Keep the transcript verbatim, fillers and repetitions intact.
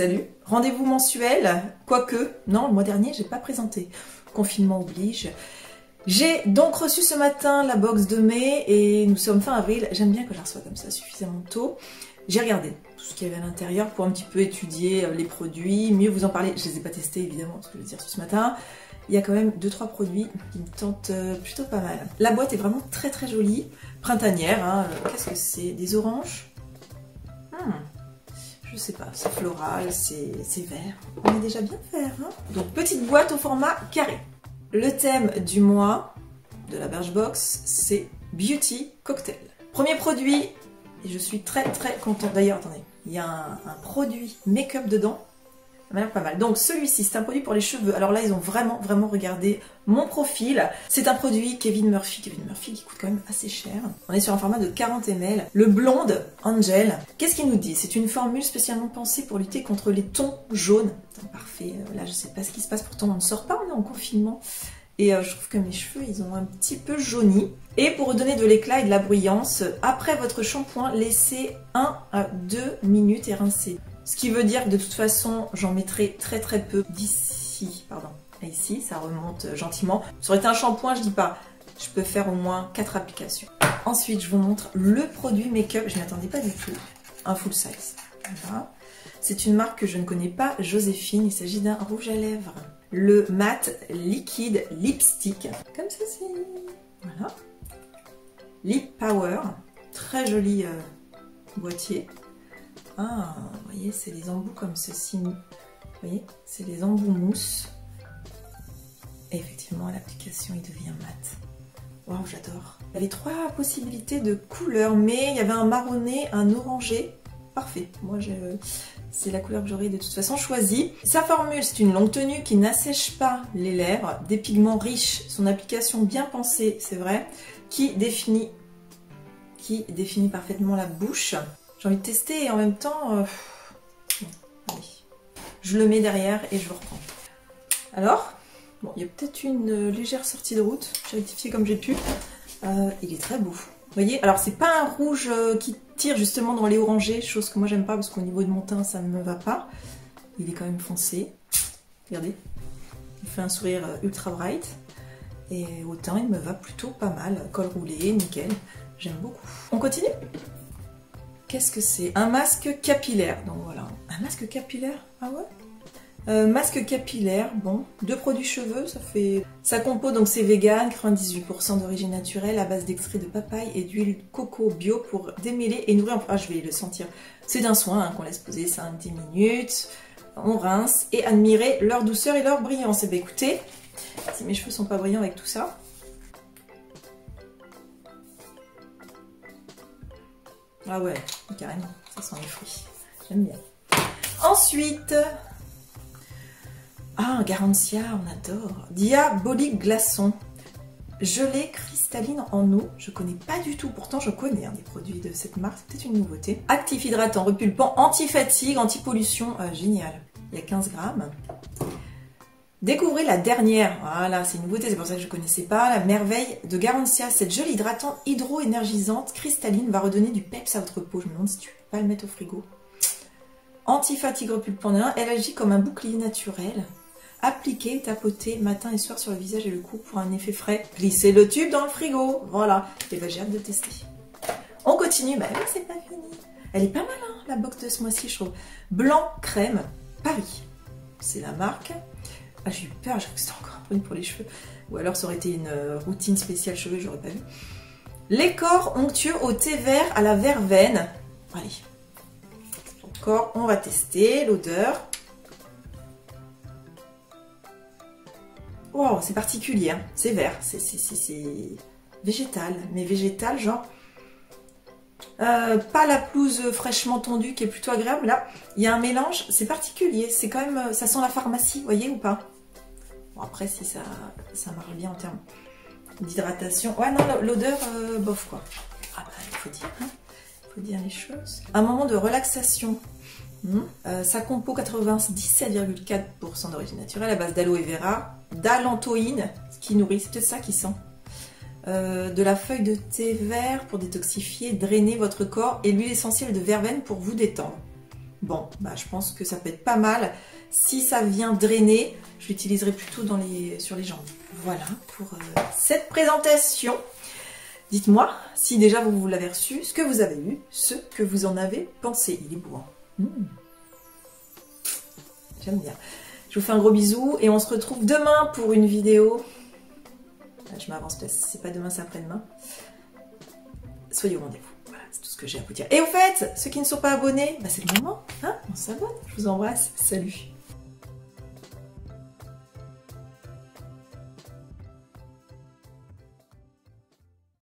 Salut. Rendez-vous mensuel, quoique, non, le mois dernier, j'ai pas présenté. Confinement oblige. J'ai donc reçu ce matin la box de mai et nous sommes fin avril. J'aime bien que je la reçois comme ça, suffisamment tôt. J'ai regardé tout ce qu'il y avait à l'intérieur pour un petit peu étudier les produits, mieux vous en parler. Je les ai pas testés évidemment, parce que je vais dire ce matin. Il y a quand même deux trois produits qui me tentent plutôt pas mal. La boîte est vraiment très très jolie, printanière. Hein. Qu'est-ce que c'est? Des oranges? hmm. Je sais pas, c'est floral, c'est vert. On est déjà bien vert. Hein. Donc petite boîte au format carré. Le thème du mois de la Birchbox, c'est Beauty Cocktail. Premier produit, et je suis très très contente. D'ailleurs, attendez, il y a un, un produit make-up dedans. Ça m'a l'air pas mal. Donc celui-ci, c'est un produit pour les cheveux. Alors là, ils ont vraiment vraiment regardé mon profil. C'est un produit Kevin Murphy. Kevin Murphy qui coûte quand même assez cher. On est sur un format de quarante millilitres. Le Blonde Angel. Qu'est-ce qu'il nous dit? C'est une formule spécialement pensée pour lutter contre les tons jaunes. Putain, parfait. Là, je sais pas ce qui se passe. Pourtant, on ne sort pas. On est en confinement. Et euh, je trouve que mes cheveux, ils ont un petit peu jauni. Et pour redonner de l'éclat et de la brillance, après votre shampoing, laissez une à deux minutes et rincez. Ce qui veut dire que de toute façon, j'en mettrai très très peu d'ici, pardon, à ici, ça remonte gentiment. Ça aurait été un shampoing, je dis pas, je peux faire au moins quatre applications. Ensuite, je vous montre le produit make-up, je ne m'y attendais pas du tout, un full size. Voilà. C'est une marque que je ne connais pas, Joséphine, il s'agit d'un rouge à lèvres. Le mat liquide lipstick, comme ceci, voilà. Lip Power, très joli euh, boîtier. Ah, vous voyez, c'est des embouts comme ceci. Vous voyez, c'est des embouts mousse. Et effectivement, l'application, il devient mat. Waouh, j'adore. Il y avait trois possibilités de couleurs, mais il y avait un marronné, un orangé. Parfait. Moi, c'est la couleur que j'aurais de toute façon choisie. Sa formule, c'est une longue tenue qui n'assèche pas les lèvres. Des pigments riches. Son application bien pensée, c'est vrai, qui définit, qui définit parfaitement la bouche. J'ai envie de tester et en même temps, euh... allez. Je le mets derrière et je le reprends. Alors, bon, il y a peut-être une légère sortie de route. J'ai rectifié comme j'ai pu. Euh, il est très beau. Vous voyez, alors c'est pas un rouge qui tire justement dans les orangés, chose que moi j'aime pas parce qu'au niveau de mon teint ça ne me va pas. Il est quand même foncé. Regardez, il fait un sourire ultra bright. Et au teint, il me va plutôt pas mal. Col roulé, nickel. J'aime beaucoup. On continue? Qu'est-ce que c'est? Un masque capillaire. Donc voilà. Un masque capillaire? Ah ouais? Euh, masque capillaire, bon. Deux produits cheveux, ça fait... Sa compo, donc c'est vegan, quatre-vingt-dix-huit pour cent d'origine naturelle, à base d'extrait de papaye et d'huile coco bio pour démêler et nourrir... Ah, je vais le sentir. C'est d'un soin hein, qu'on laisse poser cinq à dix minutes. On rince et admirer leur douceur et leur brillance. Et bien écoutez, si mes cheveux sont pas brillants avec tout ça... Ah ouais, carrément, ça sent les fruits. J'aime bien. Ensuite, ah, Garancia, on adore. Diabolique glaçon. Gelée cristalline en eau. Je connais pas du tout, pourtant je connais hein, des produits de cette marque, c'est peut-être une nouveauté. Actif hydratant, repulpant, anti-fatigue, anti-pollution, euh, génial. Il y a quinze grammes. Découvrez la dernière, voilà, c'est une nouveauté, c'est pour ça que je ne connaissais pas, la merveille de Garancia. Cette gel hydratant hydro-énergisante cristalline va redonner du peps à votre peau. Je me demande si tu peux pas le mettre au frigo. Anti-fatigue repulpant, elle agit comme un bouclier naturel. Appliquez, tapotez matin et soir sur le visage et le cou pour un effet frais. Glissez le tube dans le frigo, voilà. Et ben j'ai hâte de tester. On continue, bah oui, c'est pas fini. Elle est pas mal, hein, la box de ce mois-ci, je trouve. Blanc crème Paris, c'est la marque. Ah, j'ai eu peur, j'ai cru que c'était encore un produit pour les cheveux. Ou alors ça aurait été une routine spéciale cheveux, j'aurais pas vu. Les corps onctueux au thé vert à la verveine. Allez. Encore, on va tester l'odeur. Wow, c'est particulier, hein. C'est vert, c'est végétal. Mais végétal, genre... Euh, pas la pelouse fraîchement tondue qui est plutôt agréable. Là, il y a un mélange, c'est particulier. C'est quand même, ça sent la pharmacie, voyez ou pas? Bon, après, si ça, ça marche bien en termes d'hydratation. Ouais, non, l'odeur, euh, bof quoi. Ah bah, il faut dire, hein. Faut dire les choses. Un moment de relaxation. Mmh. Euh, sa compo quatre-vingt-dix-sept virgule quatre pour cent d'origine naturelle à base d'aloe vera, d'alantoïne, ce qui nourrit. C'est peut-être ça qui sent. Euh, de la feuille de thé vert pour détoxifier, drainer votre corps et l'huile essentielle de verveine pour vous détendre. Bon, bah, je pense que ça peut être pas mal. Si ça vient drainer, je l'utiliserai plutôt dans les, sur les jambes. Voilà pour euh, cette présentation. Dites-moi si déjà vous, vous l'avez reçu, ce que vous avez eu, ce que vous en avez pensé. Il est beau, hein? Mmh. J'aime bien. Je vous fais un gros bisou et on se retrouve demain pour une vidéo. Là, je m'avance parce que c'est pas demain, c'est après-demain. Soyez au rendez-vous. Voilà, c'est tout ce que j'ai à vous dire. Et au fait, ceux qui ne sont pas abonnés, bah c'est le moment, hein, on s'abonne. Je vous embrasse. Salut.